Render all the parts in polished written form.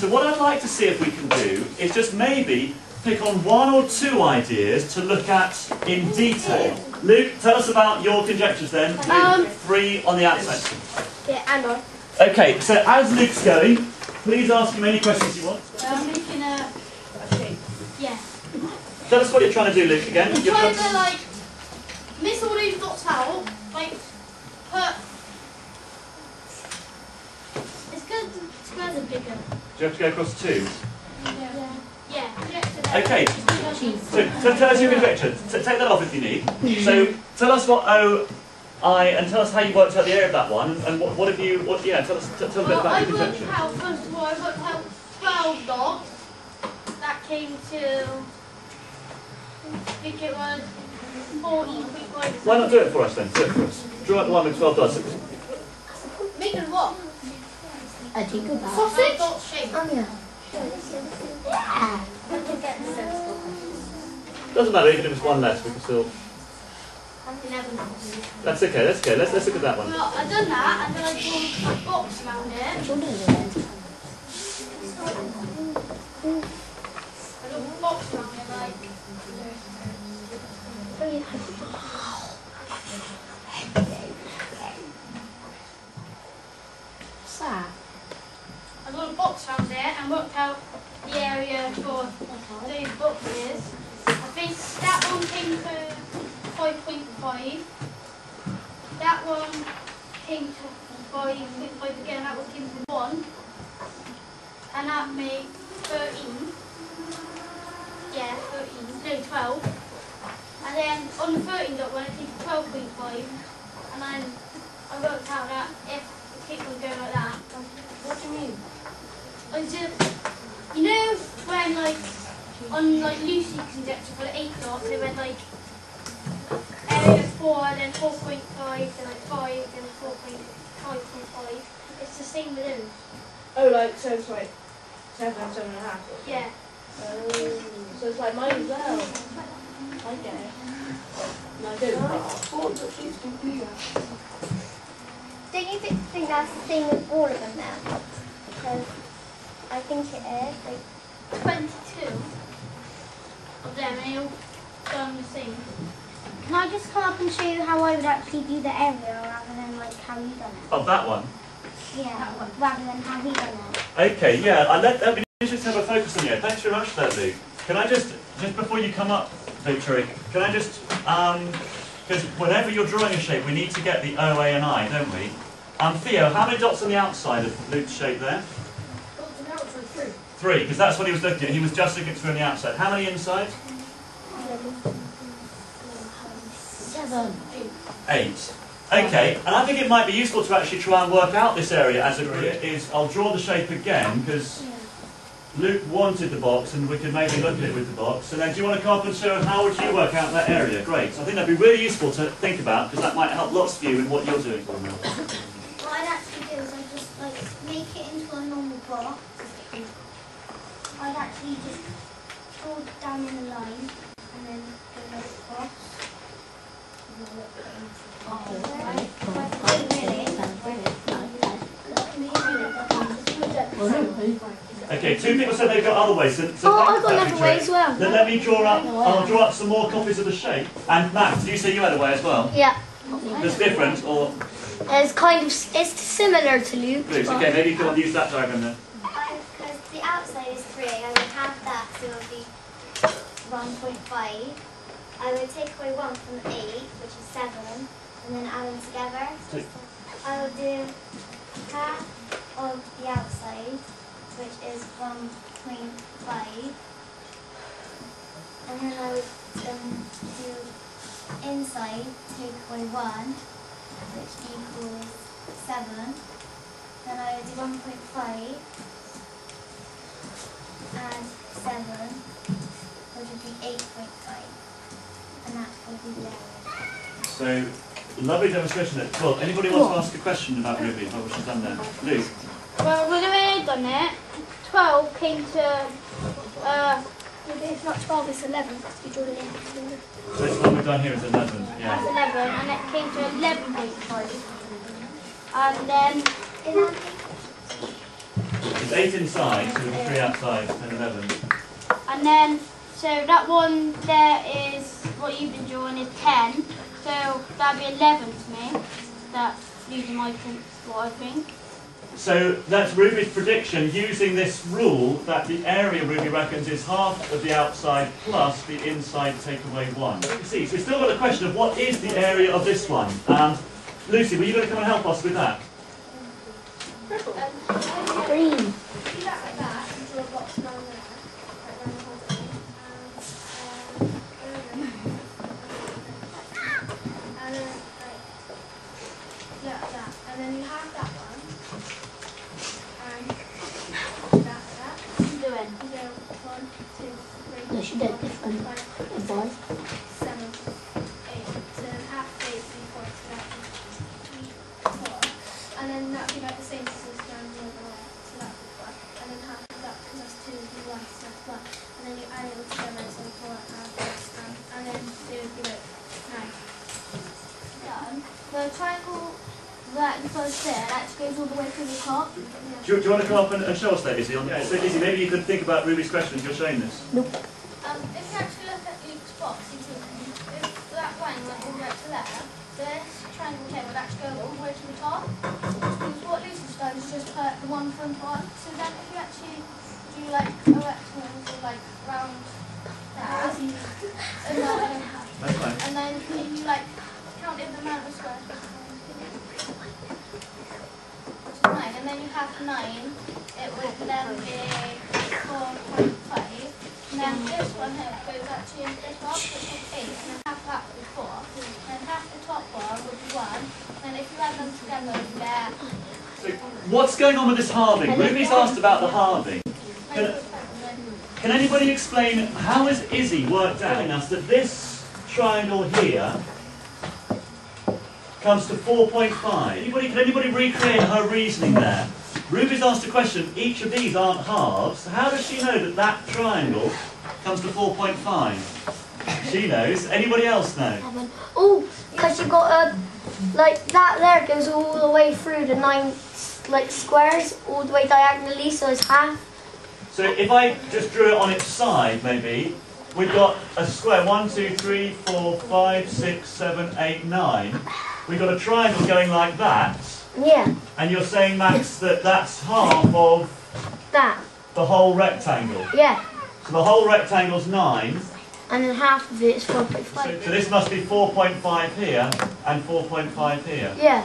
So what I'd like to see if we can do is just maybe pick on one or two ideas to look at in detail. Luke, tell us about your conjectures then. Three on the outside. Yeah, and on. Okay, so as Luke's going, please ask him any questions you want. I'm making a... Yeah. Tell us what you're trying to do, Luke, again. I'm trying to, like, miss all these dots out, like, put... It's good the squares are bigger. Do you have to go across two? Yeah. Okay, so tell us your conjecture. Take that off if you need. So tell us what OI and tell us how you worked out the area of that one and what have you, what, yeah, tell us tell a bit about your conjecture. Well, first of all, I worked out 12 dots. That came to, I think it was 40. Why not do it for us then? Do it for us. Draw out the one with 12 dots. Make it what? I think about sausage? Dot shape. Yeah. Doesn't matter, even if it's one less, we can still... That's okay, that's okay. Let's look at that one. Well, I've done that, and then I've drawn a box around it. I've drawn a box around it, like... What's that? I've drawn a box around it, and worked out the area for those boxes. I think that one came to 5.5, that one came to 5.5 again, that one came to 1, and that made 13, yeah, 13, no, 12, and then on the 13 dot one it came to 12.5, and then I worked out that if the kick would go like that. What do you mean? I just, you know when like... On like Lucy's conjecture for the 8 dots, they went like area 4, then 4.5, then like 5, then 4.5. It's the same with those. Oh, like so it's like 7 and 7.5. Yeah. Oh, so it's like mine as well. I get it. No, I don't. Don't you think that's the same with all of them now? Because I think it is like 22. Of them, and they'll done the same. Can I just come up and show you how I would actually do the area rather than like how you done it? Oh, that one? Yeah, that one. Rather than how we done it. Okay, yeah, that'd be interesting to have a focus on you. Thanks very much for that, Luke. Can I just before you come up, Victory, can I just, because whenever you're drawing a shape, we need to get the O, A, and I, don't we? Theo, how many dots on the outside of Luke's shape there? Three, because that's what he was looking at. He was just looking through on the outside. How many inside? 7. 8. Okay, and I think it might be useful to actually try and work out this area as a grid. I'll draw the shape again, because Luke wanted the box, and we could maybe look at it with the box. So then, do you want to come up and show how would you work out that area? Great. So I think that'd be really useful to think about, because that might help lots of you in what you're doing. What I'd actually do is I'd just like make it into a normal box. I'd actually just draw down in the line and then go across. Okay, two people said they've got other ways. So I've got another way as well. Then let me draw up, I'll draw up some more copies of the shape. And Max, did you say you had a way as well? Yeah. That's different or? It's kind of, it's similar to Luke's. Okay, maybe you can use that diagram then. The outside is 3, I would have that, so it would be 1.5. I would take away 1 from 8, which is 7, and then add them together. So I would do half of the outside, which is 1.5. And then I would do inside, take away 1, which equals 7. Then I would do 1.5. And 7, which would be 8.5, and that would be 11. So, lovely demonstration at 12. Anybody want to ask a question about Ruby? What was she done there? Luke? Well, when I done it, 12 came to, it's not 12, it's 11, because we drew it in. So this one we've done here is 11, yeah. That's 11, and it came to 11.5. And then... It's 8 inside, so there's 3 outside, and 11. And then, so that one there is, what you've been drawing is 10, so that would be 11 to me. That's losing my sense, what I think. So that's Ruby's prediction using this rule that the area Ruby reckons is half of the outside plus the inside take away 1. You see, so we've still got a question of what is the area of this one. Lucy, were you going to come and help us with that? Green. Do you want to come up and show us that, Izzy? Yeah. So, Izzy, maybe you could think about Ruby's question as you're showing this. Nope. If you actually look at Luke's box, you can, if that line went all the way up to there, this triangle here would actually go all the way to the top. Because what Lucy's done is just put the one front one. So then if you actually do like a rectangle or like round there, and then if you like count in the amount of squares, and then you have 9, it would then be 4.5. And then this one here goes actually into this box, which is 8, and then half that would be 4. And half the top bar would be 1, and if you add them together, it would be there. So what's going on with this halving? Ruby's asked about the halving. Can anybody explain how has Izzy worked out in us that this triangle here comes to 4.5. Can anybody recreate her reasoning there? Ruby's asked a question, each of these aren't halves. How does she know that that triangle comes to 4.5? She knows. Anybody else know? Oh, because you've got a, like that there, it goes all the way through the 9 like squares, all the way diagonally, so it's half. So if I just drew it on its side, maybe, we've got a square, 1, 2, 3, 4, 5, 6, 7, 8, 9. We've got a triangle going like that. Yeah. And you're saying, Max, that that's half of that. The whole rectangle. Yeah. So the whole rectangle's 9. And then half of it is 4.5. So this must be 4.5 here and 4.5 here. Yeah.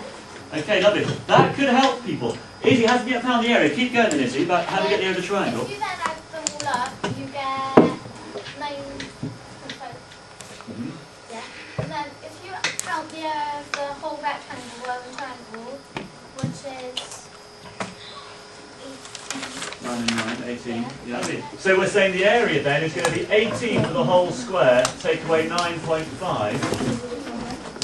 Okay, lovely. That could help people. Izzy, how do you get found the area? Keep going, Izzy, about how to get the area of the triangle. If you then add them all up, you get 9.5. Mm-hmm. Yeah. And then if you count the area of the whole rectangle of a triangle, which is 18. 9 and 9, 18. Yeah. Yeah, so we're saying the area then is going to be 18 for the whole square, take away 9.5,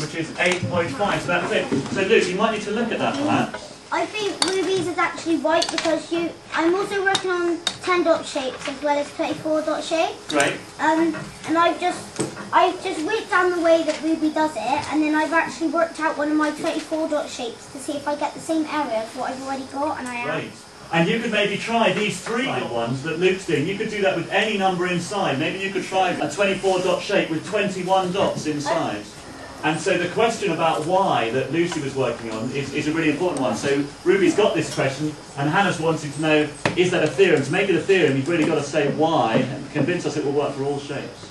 which is 8.5. So that's it. So Luke, you might need to look at that perhaps. I think Ruby's is actually right because I'm also working on 10 dot shapes as well as 24 dot shapes. Right. And I've just written down the way that Ruby does it, and then I've actually worked out one of my 24 dot shapes to see if I get the same area as what I've already got, and I am. Right. And you could maybe try these 3 ones that Luke's doing. You could do that with any number inside. Maybe you could try a 24 dot shape with 21 dots inside. And so the question about why that Lucy was working on is a really important one. So Ruby's got this question, and Hannah's wanting to know, is that a theorem? To make it a theorem, you've really got to say why and convince us it will work for all shapes.